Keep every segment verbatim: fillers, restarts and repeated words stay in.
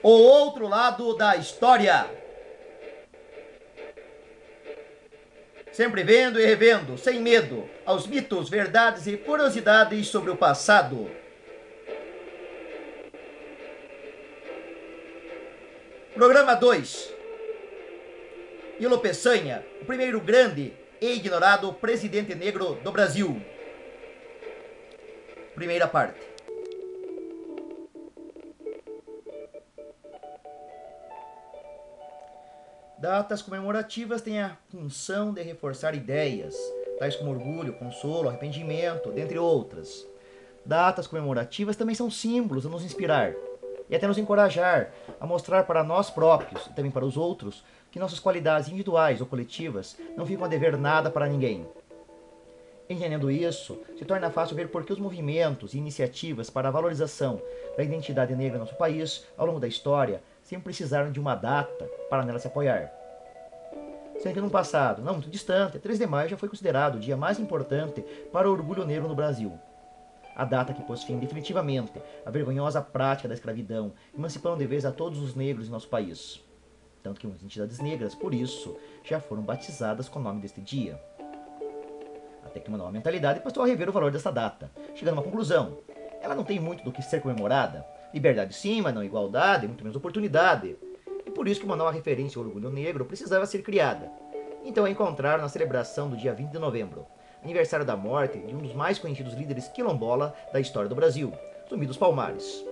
O Outro Lado da História. Sempre vendo e revendo, sem medo, aos mitos, verdades e curiosidades sobre o passado. Programa dois. Nilo Peçanha, o primeiro grande e ignorado presidente negro do Brasil. Primeira parte. Datas comemorativas têm a função de reforçar ideias, tais como orgulho, consolo, arrependimento, dentre outras. Datas comemorativas também são símbolos a nos inspirar e até nos encorajar a mostrar para nós próprios e também para os outros que nossas qualidades individuais ou coletivas não ficam a dever nada para ninguém. Entendendo isso, se torna fácil ver por que os movimentos e iniciativas para a valorização da identidade negra em nosso país, ao longo da história, sempre precisaram de uma data para nela se apoiar. Sendo que no passado, não muito distante, três de maio já foi considerado o dia mais importante para o orgulho negro no Brasil. A data que pôs fim definitivamente à vergonhosa prática da escravidão, emancipando de vez a todos os negros em nosso país. Tanto que muitas entidades negras, por isso, já foram batizadas com o nome deste dia. Até que uma nova mentalidade passou a rever o valor dessa data, chegando a uma conclusão. Ela não tem muito do que ser comemorada. Liberdade sim, mas não igualdade, muito menos oportunidade. E por isso que uma nova referência ao orgulho negro precisava ser criada. Então encontraram na celebração do dia vinte de novembro, aniversário da morte de um dos mais conhecidos líderes quilombola da história do Brasil, Zumbi dos Palmares.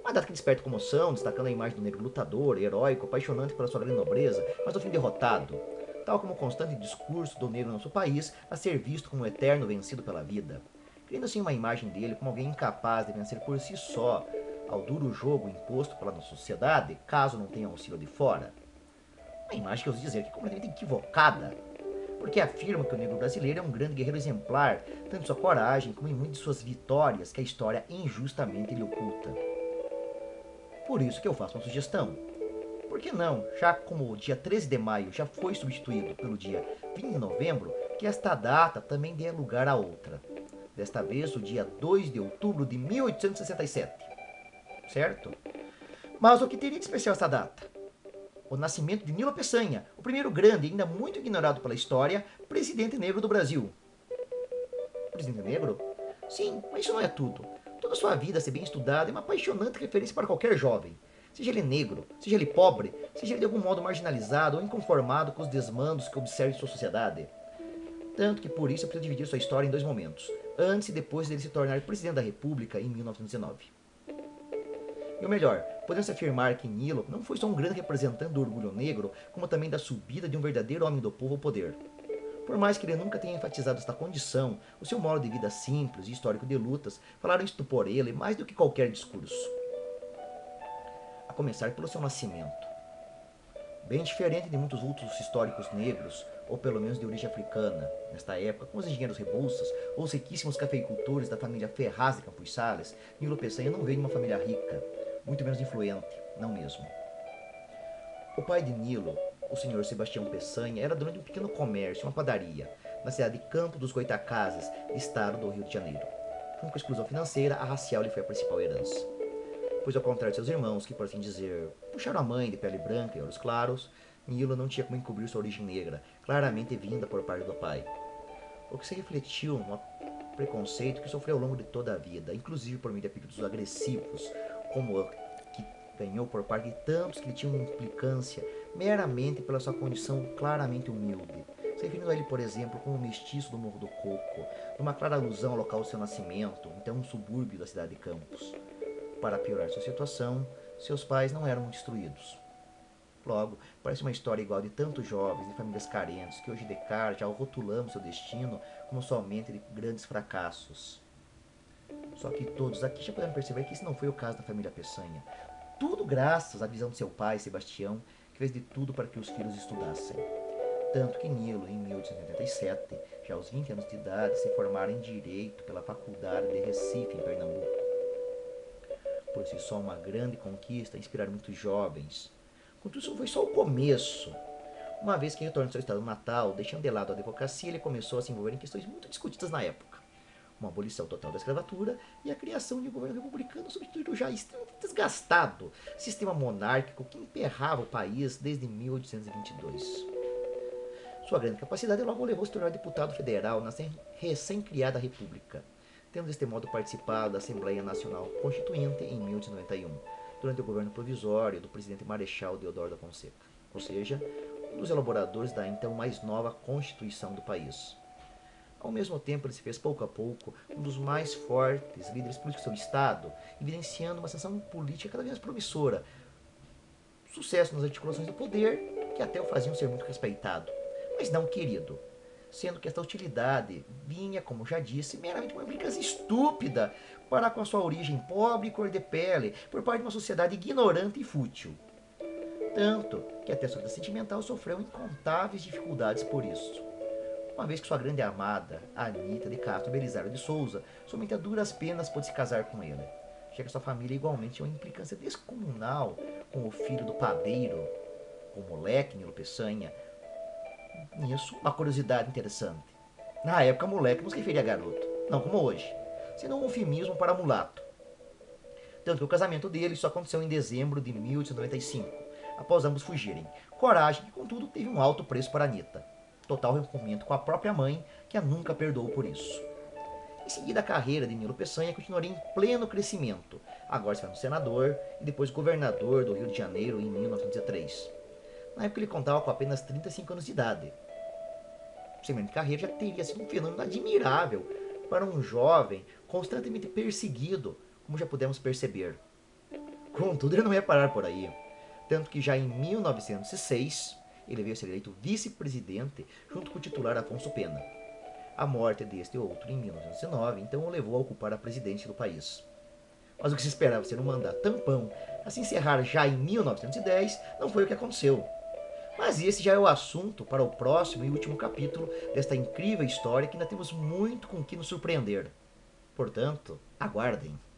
Uma data que desperta comoção, destacando a imagem do negro lutador, heróico, apaixonante pela sua grande nobreza, mas ao fim derrotado. Tal como o constante discurso do negro no nosso país a ser visto como um eterno vencido pela vida. Criando assim uma imagem dele como alguém incapaz de vencer por si só ao duro jogo imposto pela nossa sociedade, caso não tenha auxílio de fora. Uma imagem que eu ouso dizer que é completamente equivocada, porque afirma que o negro brasileiro é um grande guerreiro exemplar, tanto em sua coragem como em muitas de suas vitórias que a história injustamente lhe oculta. Por isso que eu faço uma sugestão. Por que não, já como o dia treze de maio já foi substituído pelo dia vinte de novembro, que esta data também dê lugar a outra. Desta vez, o dia dois de outubro de mil oitocentos e sessenta e sete, certo? Mas o que teria de especial essa data? O nascimento de Nilo Peçanha, o primeiro grande e ainda muito ignorado pela história, presidente negro do Brasil. Presidente negro? Sim, mas isso não é tudo. Toda sua vida a ser bem estudada é uma apaixonante referência para qualquer jovem. Seja ele negro, seja ele pobre, seja ele de algum modo marginalizado ou inconformado com os desmandos que observa em sua sociedade. Tanto que por isso eu preciso dividir sua história em dois momentos, antes e depois dele se tornar presidente da República em mil novecentos e dezenove. E o melhor, podemos afirmar que Nilo não foi só um grande representante do orgulho negro, como também da subida de um verdadeiro homem do povo ao poder. Por mais que ele nunca tenha enfatizado esta condição, o seu modo de vida simples e histórico de lutas falaram isto por ele mais do que qualquer discurso. A começar pelo seu nascimento. Bem diferente de muitos outros históricos negros, ou pelo menos de origem africana, nesta época, com os engenheiros Rebouças ou os riquíssimos cafeicultores da família Ferraz de Campos Salles, Nilo Peçanha não veio de uma família rica, muito menos influente, não mesmo. O pai de Nilo, o senhor Sebastião Peçanha, era dono de um pequeno comércio, uma padaria, na cidade de Campos dos Goitacazes, estado do Rio de Janeiro. Junto com a exclusão financeira, a racial lhe foi a principal herança. Pois ao contrário de seus irmãos, que por assim dizer, puxaram a mãe de pele branca e olhos claros, Nilo não tinha como encobrir sua origem negra, claramente vinda por parte do pai. O que se refletiu num preconceito que sofreu ao longo de toda a vida, inclusive por meio de apelidos agressivos, como o que ganhou por parte de tantos que lhe tinham implicância meramente pela sua condição claramente humilde, se referindo a ele, por exemplo, como um mestiço do Morro do Coco, numa clara alusão ao local do seu nascimento, então um subúrbio da cidade de Campos. Para piorar sua situação, seus pais não eram muito instruídos. Logo, parece uma história igual de tantos jovens de famílias carentes que hoje de cara já rotulamos seu destino como somente de grandes fracassos. Só que todos aqui já puderam perceber que esse não foi o caso da família Peçanha. Tudo graças à visão de seu pai, Sebastião, que fez de tudo para que os filhos estudassem. Tanto que Nilo, em mil oitocentos e oitenta e sete, já aos vinte anos de idade, se formara em Direito pela Faculdade de Recife, em Pernambuco. Por si só uma grande conquista, inspirar muitos jovens. Contudo, isso foi só o começo. Uma vez que retornou ao seu estado natal, deixando de lado a advocacia, ele começou a se envolver em questões muito discutidas na época. uma abolição total da escravatura e a criação de um governo republicano substituindo o já extremamente desgastado sistema monárquico que emperrava o país desde mil oitocentos e vinte e dois. Sua grande capacidade logo o levou a se tornar deputado federal na recém-criada República, tendo deste modo participado da Assembleia Nacional Constituinte em mil oitocentos e noventa e um, durante o governo provisório do presidente Marechal Deodoro da Fonseca, ou seja, um dos elaboradores da então mais nova Constituição do país. Ao mesmo tempo, ele se fez pouco a pouco um dos mais fortes líderes políticos do Estado, evidenciando uma ascensão política cada vez mais promissora, sucesso nas articulações do poder, que até o faziam ser muito respeitado, mas não querido, sendo que esta utilidade vinha, como já disse, meramente uma implicância estúpida para com a sua origem pobre e cor de pele, por parte de uma sociedade ignorante e fútil. Tanto que até a sua vida sentimental sofreu incontáveis dificuldades por isso, uma vez que sua grande amada, Anita de Castro Belisario de Souza, somente a duras penas pôde se casar com ele, já que sua família igualmente tinha uma implicância descomunal com o filho do padeiro, o moleque Nilo Peçanha. Nisso, uma curiosidade interessante. Na época, moleque não se referia a garoto, não como hoje, sendo um eufemismo para mulato. Tanto que o casamento dele só aconteceu em dezembro de mil oitocentos e noventa e cinco, após ambos fugirem. Coragem que, contudo, teve um alto preço para Anita. Total rompimento com a própria mãe, que a nunca perdoou por isso. Em seguida, a carreira de Nilo Peçanha continuaria em pleno crescimento. Agora se foi um senador e depois governador do Rio de Janeiro em mil novecentos e três. Na época ele contava com apenas trinta e cinco anos de idade. O segmento de carreira já teria sido um fenômeno admirável para um jovem constantemente perseguido, como já pudemos perceber. Contudo, ele não ia parar por aí. Tanto que já em mil novecentos e seis, ele veio a ser eleito vice-presidente junto com o titular Afonso Pena. A morte deste outro em mil novecentos e nove, então o levou a ocupar a presidência do país. Mas o que se esperava ser um mandato tampão a se encerrar já em mil novecentos e dez, não foi o que aconteceu. Mas esse já é o assunto para o próximo e último capítulo desta incrível história que ainda temos muito com que nos surpreender. Portanto, aguardem.